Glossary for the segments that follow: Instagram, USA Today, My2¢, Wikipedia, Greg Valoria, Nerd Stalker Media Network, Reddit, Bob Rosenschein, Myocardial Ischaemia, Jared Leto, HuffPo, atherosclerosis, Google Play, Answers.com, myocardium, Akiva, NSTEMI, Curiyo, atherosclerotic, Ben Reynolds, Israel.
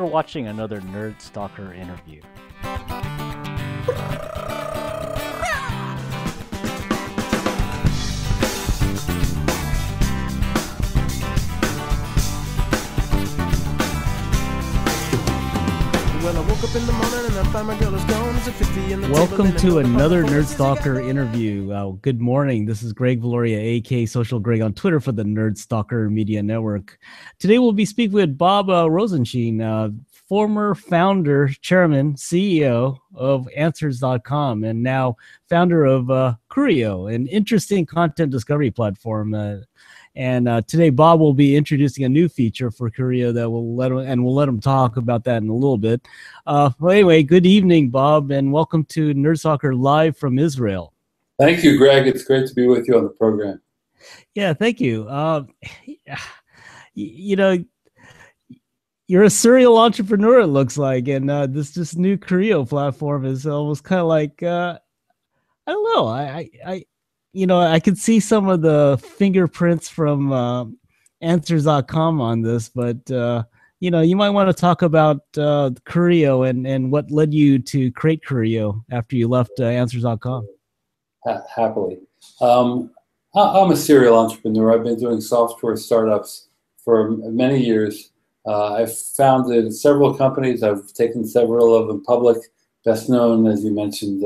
you're watching another Nerd Stalker interview. Welcome to another Nerd Stalker interview. Good morning. This is Greg Valoria, a.k.a. Social Greg on Twitter for the Nerd Stalker Media Network. Today we'll be speaking with Bob Rosenschein, former founder, chairman, CEO of Answers.com, and now founder of Curiyo, an interesting content discovery platform. And today Bob will be introducing a new feature for Curiyo that we'll let him talk about that in a little bit. Well, anyway, good evening, Bob, and welcome to Nerd Stalker Live from Israel. Thank you, Greg. It's great to be with you on the program. Yeah, thank you. You know, you're a serial entrepreneur, it looks like, and this new Curiyo platform is almost kind of like I don't know. I you know, I could see some of the fingerprints from Answers.com on this, but you know, you might want to talk about Curiyo and what led you to create Curiyo after you left Answers.com. Happily, I'm a serial entrepreneur. I've been doing software startups for many years. I've founded several companies. I've taken several of them public. Best known, as you mentioned,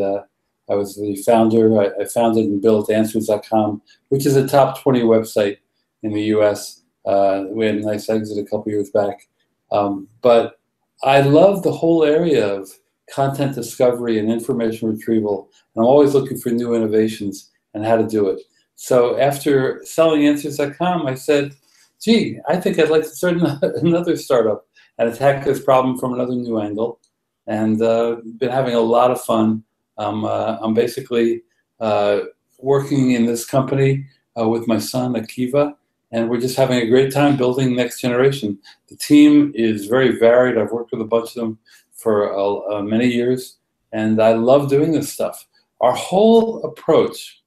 I was the founder. I founded and built Answers.com, which is a top 20 website in the U.S. We had a nice exit a couple years back. But I love the whole area of content discovery and information retrieval. And I'm always looking for new innovations and how to do it. So after selling Answers.com, I said, gee, I think I'd like to start another startup and attack this problem from another new angle. And been having a lot of fun. I'm basically working in this company with my son, Akiva, and we're just having a great time building next generation. The team is very varied. I've worked with a bunch of them for many years, and I love doing this stuff. Our whole approach,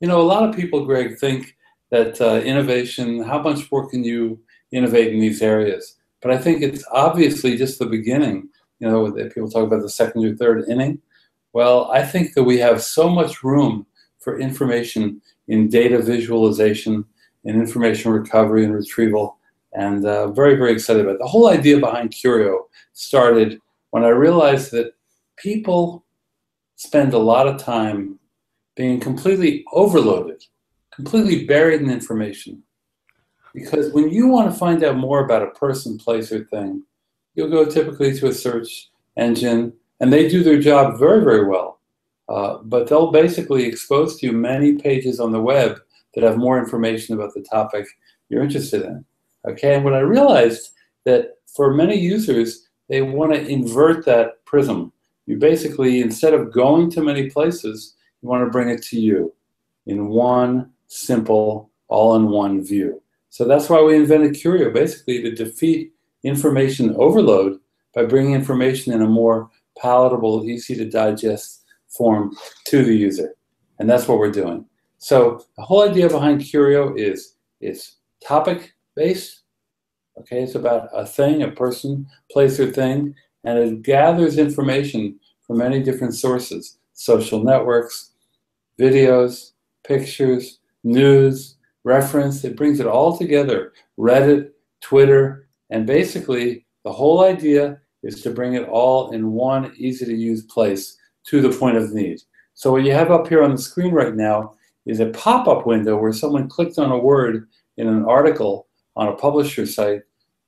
you know, a lot of people, Greg, think that innovation, how much more can you innovate in these areas? But I think it's obviously just the beginning. You know, people talk about the second or third inning. Well, I think that we have so much room for information in data visualization, in information recovery and retrieval, and very, very excited about it. The whole idea behind Curiyo started when I realized that people spend a lot of time being completely overloaded, completely buried in information. Because when you want to find out more about a person, place, or thing, you'll go typically to a search engine, and they do their job very, very well. But they'll basically expose to you many pages on the web that have more information about the topic you're interested in. Okay, and when I realized that for many users, they want to invert that prism. You basically, instead of going to many places, you want to bring it to you in one simple, all-in-one view. So that's why we invented Curiyo, basically to defeat information overload by bringing information in a more palatable, easy-to-digest form to the user. And that's what we're doing. So the whole idea behind Curiyo is it's topic-based. Okay, it's about a thing, a person, place, or thing, and it gathers information from many different sources, social networks, videos, pictures, news, reference. It brings it all together, Reddit, Twitter, and basically the whole idea is to bring it all in one easy-to-use place to the point of need. So what you have up here on the screen right now is a pop-up window where someone clicked on a word in an article on a publisher site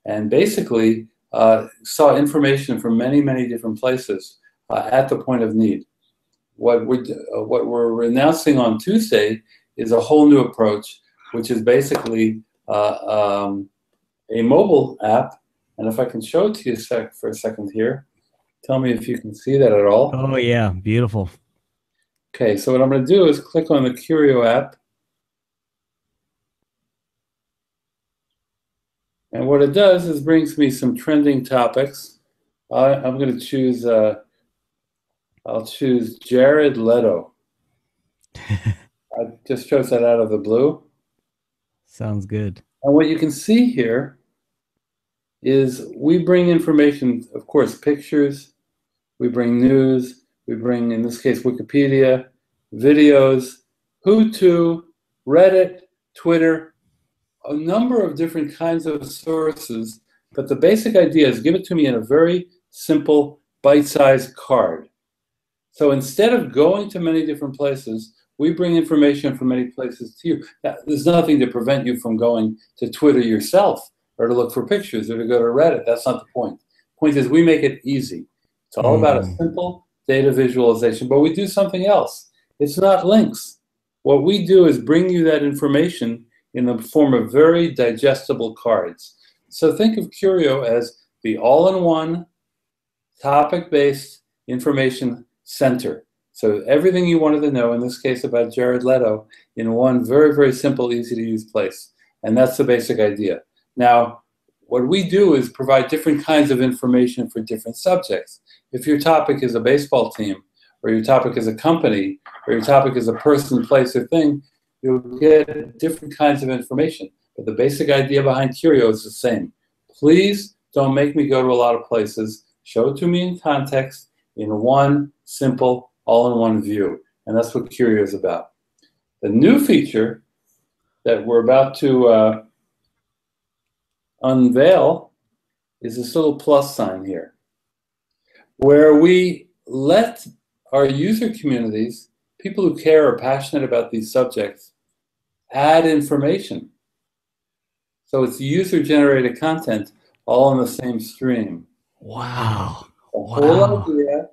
and basically saw information from many, many different places at the point of need. What we're announcing on Tuesday is a whole new approach, which is basically a mobile app. And if I can show it to you for a second here, tell me if you can see that at all. Oh, yeah. Beautiful. Okay. So what I'm going to do is click on the Curiyo app. And what it does is brings me some trending topics. I'm going to choose... I'll choose Jared Leto. I just chose that out of the blue. Sounds good. And what you can see here is we bring information, of course, pictures, we bring news, we bring, in this case, Wikipedia, videos, Hutu, Reddit, Twitter, a number of different kinds of sources, but the basic idea is give it to me in a very simple, bite-sized card. So instead of going to many different places, we bring information from many places to you. Now, there's nothing to prevent you from going to Twitter yourself, or to look for pictures, or to go to Reddit. That's not the point. The point is we make it easy. It's all about a simple data visualization, but we do something else. It's not links. What we do is bring you that information in the form of very digestible cards. So think of Curiyo as the all-in-one, topic-based information center. So everything you wanted to know, in this case about Jared Leto, in one very, very simple, easy-to-use place. And that's the basic idea. Now, what we do is provide different kinds of information for different subjects. If your topic is a baseball team, or your topic is a company, or your topic is a person, place, or thing, you'll get different kinds of information. But the basic idea behind Curiyo is the same. Please don't make me go to a lot of places. Show it to me in context, in one simple, all-in-one view. And that's what Curiyo is about. The new feature that we're about to unveil is this little plus sign here, where we let our user communities, people who care or passionate about these subjects, add information. So it's user-generated content all on the same stream. Wow. The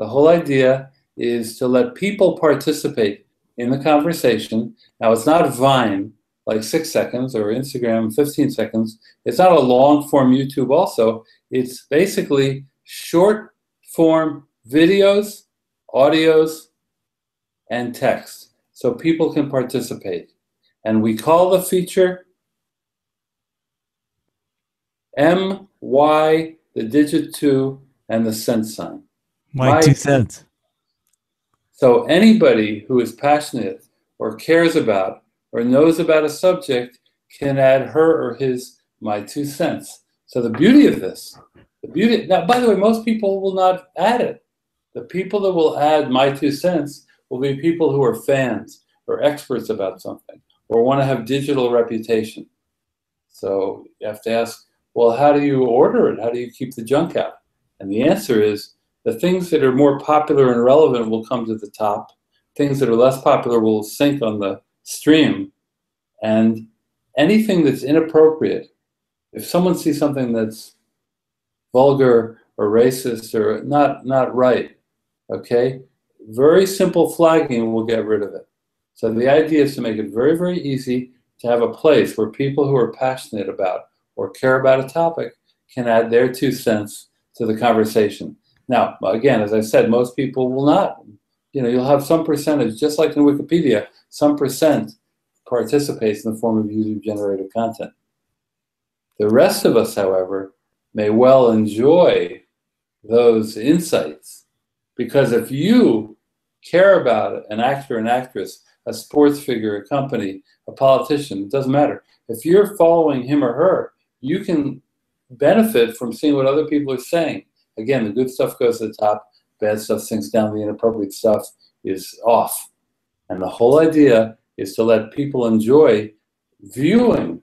whole idea is to let people participate in the conversation. Now, it's not Vine, like 6 seconds, or Instagram, 15 seconds. It's not a long-form YouTube also. It's basically short-form videos, audios, and text, so people can participate. And we call the feature MY, the digit 2, and the cent sign. My 2 cents. So anybody who is passionate or cares about or knows about a subject can add her or his My 2 cents. So the beauty of this, now, by the way, most people will not add it. The people that will add My 2 cents will be people who are fans or experts about something or want to have digital reputation. So you have to ask, well, how do you order it? How do you keep the junk out? And the answer is the things that are more popular and relevant will come to the top. Things that are less popular will sink on the stream. And anything that's inappropriate, if someone sees something that's vulgar or racist or not right, okay, very simple flagging will get rid of it. So the idea is to make it very, very easy to have a place where people who are passionate about or care about a topic can add their 2 cents to the conversation. Now, again, as I said, most people will not. You know, you'll have some percentage, just like in Wikipedia, some percent participates in the form of user-generated content. The rest of us, however, may well enjoy those insights, because if you care about an actor, an actress, a sports figure, a company, a politician, it doesn't matter. If you're following him or her, you can benefit from seeing what other people are saying. Again, the good stuff goes to the top, bad stuff sinks down, the inappropriate stuff is off. And the whole idea is to let people enjoy viewing,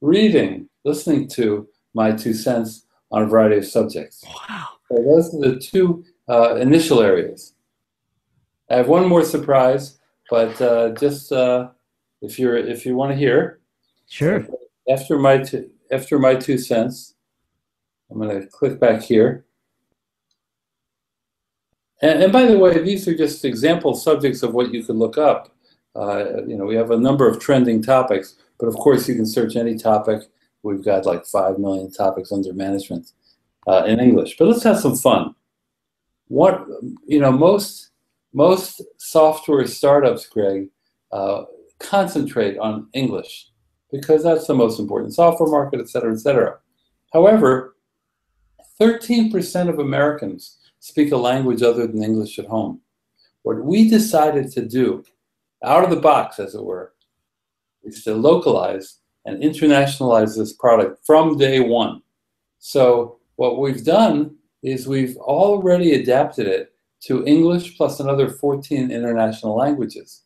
reading, listening to My 2 cents on a variety of subjects. Wow. So those are the two initial areas. I have one more surprise, but if you want to hear. Sure. After my two cents, I'm going to click back here. And by the way, these are just example subjects of what you could look up. You know, we have a number of trending topics, but of course you can search any topic. We've got like 5 million topics under management in English. But let's have some fun. What, you know, most software startups, Greg, concentrate on English because that's the most important software market, et cetera, et cetera. However, 13% of Americans speak a language other than English at home. What we decided to do, out of the box as it were, is to localize and internationalize this product from day one. So what we've done is we've already adapted it to English plus another 14 international languages.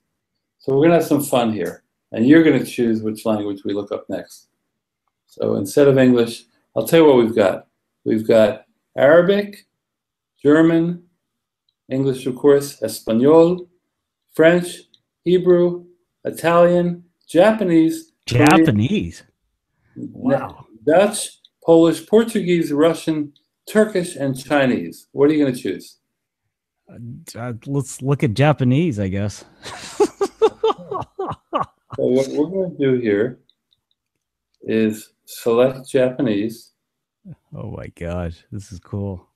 So we're going to have some fun here. And you're going to choose which language we look up next. So instead of English, I'll tell you what we've got. We've got Arabic, German, English, of course, Espanol, French, Hebrew, Italian, Japanese. Japanese? Korean, wow. Dutch, Polish, Portuguese, Russian, Turkish, and Chinese. What are you going to choose? Let's look at Japanese, I guess. So what we're going to do here is select Japanese. Oh my God, this is cool.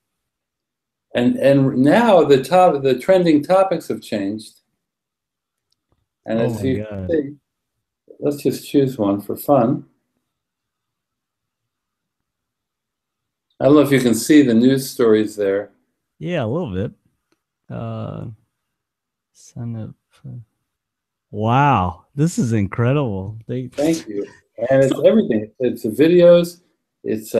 And now the trending topics have changed. And oh as you can see, let's just choose one for fun. I don't know if you can see the news stories there. Yeah, a little bit. Sign up. Wow, this is incredible. Thank you. And it's everything. It's videos, it's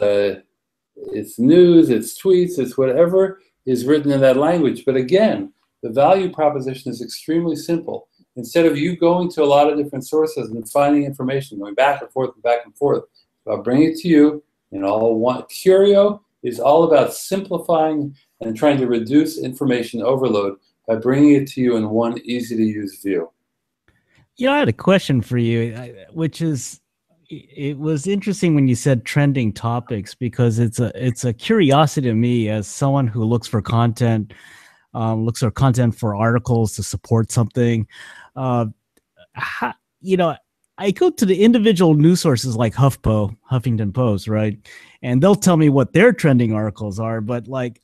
news, it's tweets, it's whatever is written in that language. But again, the value proposition is extremely simple. Instead of you going to a lot of different sources and finding information, going back and forth and back and forth, I'll bring it to you in all one. Curiyo is all about simplifying and trying to reduce information overload by bringing it to you in one easy-to-use view. You know, I had a question for you, which is, it was interesting when you said trending topics, because it's a curiosity to me as someone who looks for content for articles to support something. You know, I go to the individual news sources like HuffPo, Huffington Post, right? And they'll tell me what their trending articles are, but like,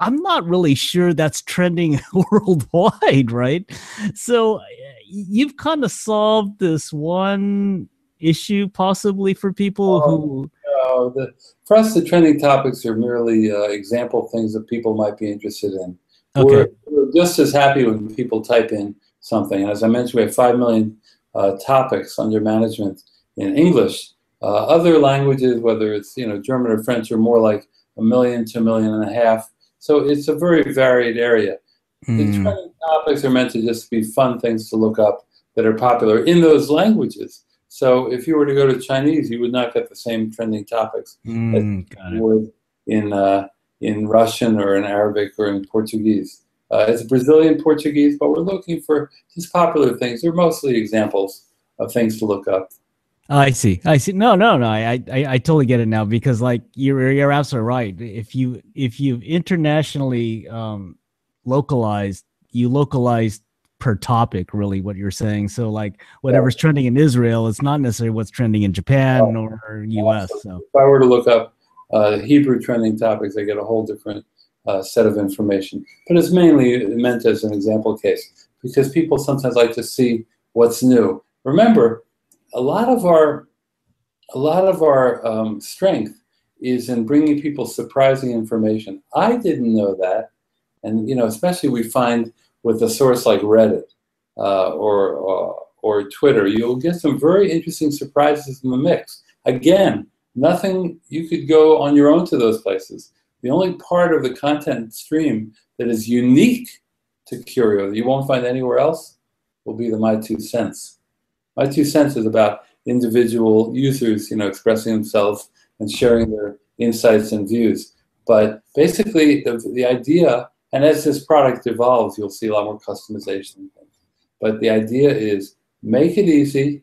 I'm not really sure that's trending worldwide, right? So you've kind of solved this one issue possibly for people who... for us, the trending topics are merely example things that people might be interested in. Okay. We're just as happy when people type in something. And as I mentioned, we have 5 million topics under management in English. Other languages, whether it's German or French, are more like 1 million to 1.5 million. So it's a very varied area. The trending topics are meant to just be fun things to look up that are popular in those languages. So if you were to go to Chinese, you would not get the same trending topics that you would in Russian or in Arabic or in Portuguese. It's Brazilian Portuguese, but we're looking for just popular things. They're mostly examples of things to look up. I see. I see. No. I totally get it now, because like you're absolutely right. If you internationally localized, you localized per topic, really, what you're saying. So like whatever's trending in Israel, it's not necessarily what's trending in Japan or US. So if I were to look up Hebrew trending topics, I get a whole different set of information. But it's mainly meant as an example case, because people sometimes like to see what's new. Remember, a lot of our strength is in bringing people surprising information. I didn't know that, and especially we find with a source like Reddit or Twitter, you'll get some very interesting surprises in the mix. Again, nothing, you could go on your own to those places. The only part of the content stream that is unique to Curiyo that you won't find anywhere else will be the My2¢. My2¢ is about individual users, expressing themselves and sharing their insights and views. But basically, the idea, and as this product evolves, you'll see a lot more customization. But the idea is make it easy.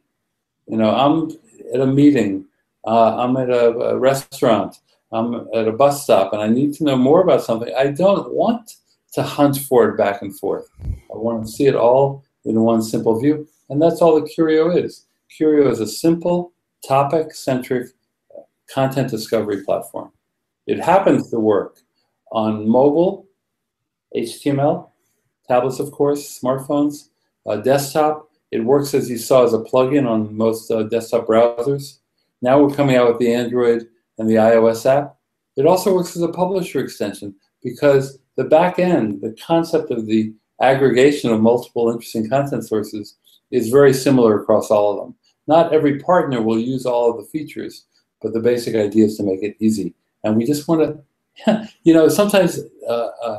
I'm at a meeting, I'm at a restaurant, I'm at a bus stop, and I need to know more about something. I don't want to hunt for it back and forth. I want to see it all in one simple view. And that's all that Curiyo is. Curiyo is a simple, topic-centric content discovery platform. It happens to work on mobile, HTML, tablets, of course, smartphones, desktop. It works, as you saw, as a plugin on most desktop browsers. Now we're coming out with the Android and the iOS app. It also works as a publisher extension, because the back end, the concept of the aggregation of multiple interesting content sources, is very similar across all of them. Not every partner will use all of the features, but the basic idea is to make it easy And we just want to, you know, sometimes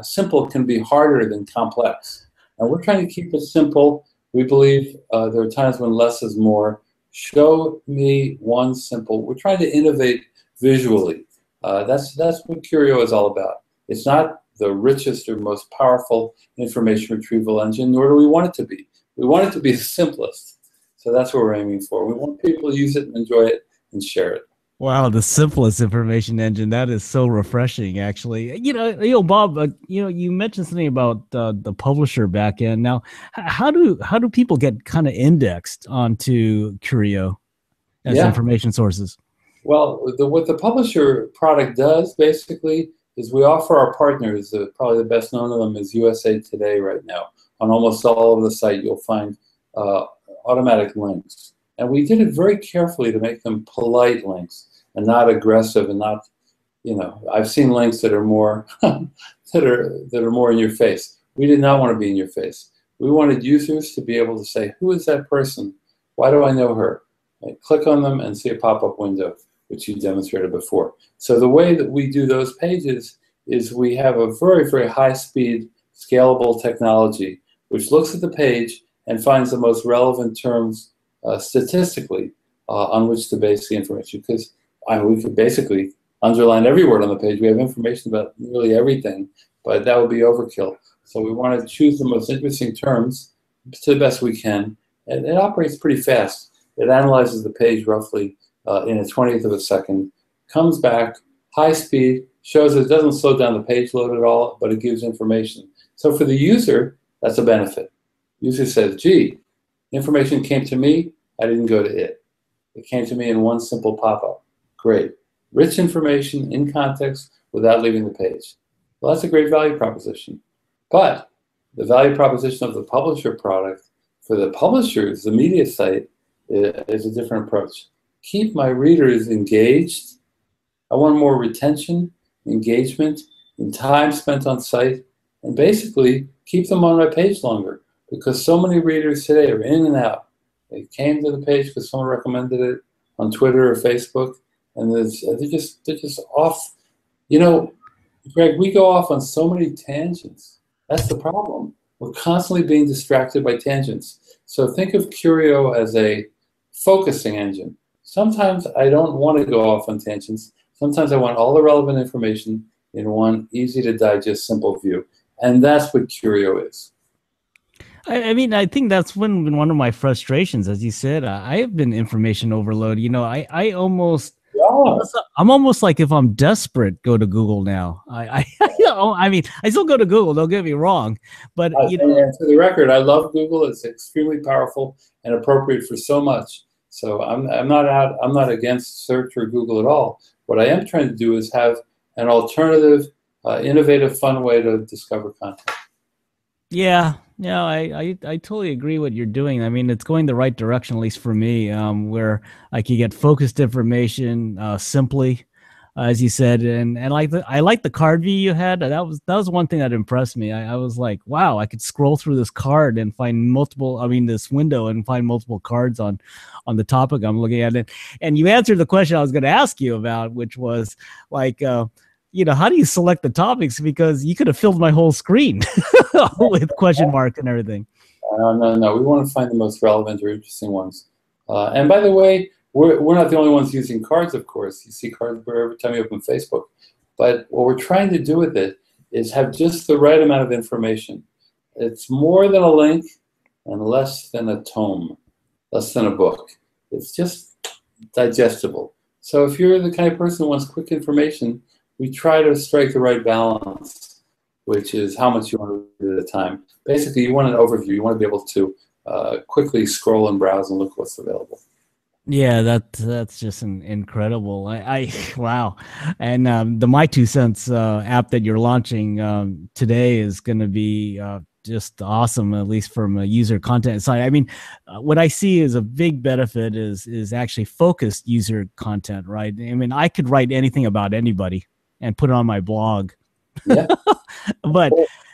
simple can be harder than complex. And we're trying to keep it simple. We believe there are times when less is more. Show me one simple. We're trying to innovate visually. That's what Curiyo is all about. It's not the richest or most powerful information retrieval engine, nor do we want it to be. We want it to be the simplest. So that's what we're aiming for. We want people to use it and enjoy it and share it. Wow, the simplest information engine. That is so refreshing, actually. You know, Bob, you mentioned something about the publisher back end. Now, how do people get kind of indexed onto Curiyo as information sources? Well, what the publisher product does, basically, is we offer our partners, probably the best known of them is USA Today right now. On almost all of the site, you'll find automatic links. And we did it very carefully to make them polite links and not aggressive and not, you know, I've seen links that are more that are more in your face. We did not want to be in your face. We wanted users to be able to say, who is that person? Why do I know her? And click on them and see a pop-up window, which you demonstrated before. So the way that we do those pages is we have a very, very high-speed, scalable technology, which looks at the page and finds the most relevant terms statistically on which to base the information, because we could basically underline every word on the page. We have information about nearly everything, but that would be overkill. So we want to choose the most interesting terms to the best we can, and it operates pretty fast. It analyzes the page roughly in a 20th of a second, comes back, high speed, shows it doesn't slow down the page load at all, but it gives information. So for the user, that's a benefit. User says, gee, information came to me, I didn't go to it. It came to me in one simple pop-up. Great. Rich information in context without leaving the page. Well, that's a great value proposition. But the value proposition of the publisher product for the publishers, the media site, is a different approach. Keep my readers engaged. I want more retention, engagement, and time spent on site, and basically keep them on my page longer. Because so many readers today are in and out. They came to the page because someone recommended it on Twitter or Facebook, and they're just off. You know, Greg, we go off on so many tangents. That's the problem. We're constantly being distracted by tangents. So think of Curiyo as a focusing engine. Sometimes I don't want to go off on tangents. Sometimes I want all the relevant information in one easy-to-digest, simple view. And that's what Curiyo is. I mean, I think that's been one of my frustrations. As you said, I have been information overload. You know, I almost, I'm almost like if I'm desperate, go to Google now. I mean, I still go to Google, don't get me wrong. But you know, and for the record, I love Google. It's extremely powerful and appropriate for so much. So I'm not against search or Google at all. What I am trying to do is have an alternative, innovative, fun way to discover content. Yeah. No, I totally agree what you're doing. I mean, it's going the right direction, at least for me, where I can get focused information simply, as you said. And I like the card view you had. That was one thing that impressed me. I was like, wow, I could scroll through this card and find multiple. I mean, this window and find multiple cards on the topic I'm looking at. And you answered the question I was going to ask you about, which was like. You know, how do you select the topics? Because you could have filled my whole screen with question marks and everything. No. We want to find the most relevant or interesting ones. And by the way, we're not the only ones using cards, of course. You see cards every time you open Facebook. But what we're trying to do with it is have just the right amount of information. It's more than a link and less than a tome, less than a book. It's just digestible. So if you're the kind of person who wants quick information, we try to strike the right balance, which is how much you want to do at a time. Basically, you want an overview. You want to be able to quickly scroll and browse and look what's available. Yeah, that's just incredible. Wow. And the My2¢ app that you're launching today is going to be just awesome, at least from a user content side. I mean, what I see is a big benefit is actually focused user content, right? I mean, I could write anything about anybody and put it on my blog. Yeah. But,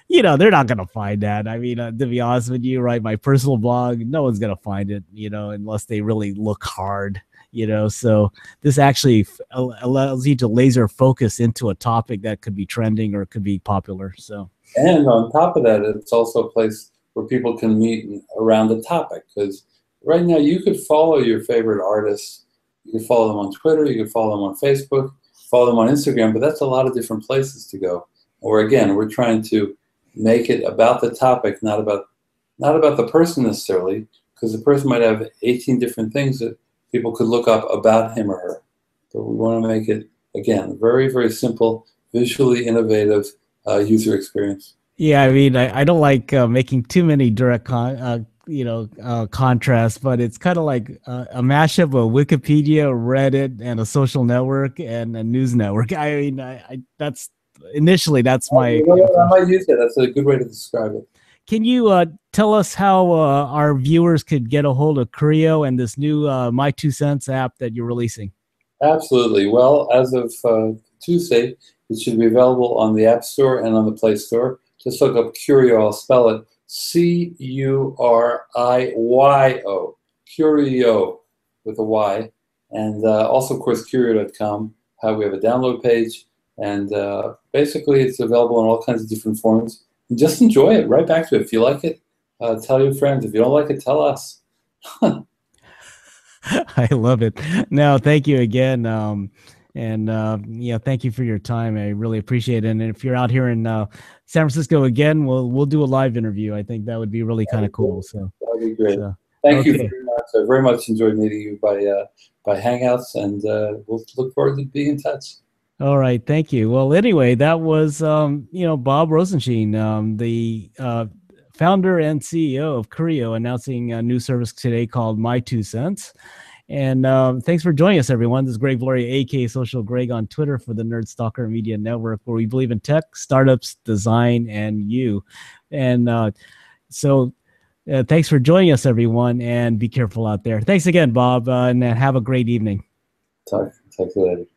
you know, they're not going to find that. I mean, to be honest with you, right, my personal blog, no one's going to find it, you know, unless they really look hard, you know. So this actually allows you to laser focus into a topic that could be trending or could be popular. So, and on top of that, it's also a place where people can meet around the topic, because right now you could follow your favorite artists. You could follow them on Twitter, you could follow them on Facebook, follow them on Instagram, but that's a lot of different places to go. Or again, we're trying to make it about the topic, not about the person necessarily, because the person might have 18 different things that people could look up about him or her. But we want to make it, again, very, very simple, visually innovative user experience. Yeah, I mean, I don't like making too many direct contrast, but it's kind of like a mashup of Wikipedia, Reddit, and a social network and a news network. I mean, that's my. I might use it. That's a good way to describe it. Can you tell us how our viewers could get a hold of Curiyo and this new My2¢ app that you're releasing? Absolutely. Well, as of Tuesday, it should be available on the App Store and on the Play Store. Just look up Curiyo. I'll spell it. C-U-R-I-Y-O, Curiyo with a Y, and also, of course, Curiyo.com, how we have a download page, and basically it's available in all kinds of different forms. And just enjoy it, right back to it. If you like it, tell your friends. If you don't like it, tell us. I love it. No, thank you again, yeah, thank you for your time. I really appreciate it. And if you're out here in San Francisco again, we'll do a live interview. I think that would be really kind of cool. So that'd be great. So, thank you very much. I very much enjoyed meeting you by Hangouts, and we'll look forward to being in touch. All right, thank you. Well, anyway, that was Bob Rosenschein, the founder and CEO of Curiyo, announcing a new service today called My2¢. And thanks for joining us, everyone. This is Greg Valoria, a.k.a. Social Greg, on Twitter for the Nerd Stalker Media Network, where we believe in tech, startups, design, and you. And so thanks for joining us, everyone, and be careful out there. Thanks again, Bob, and have a great evening. Talk to you later.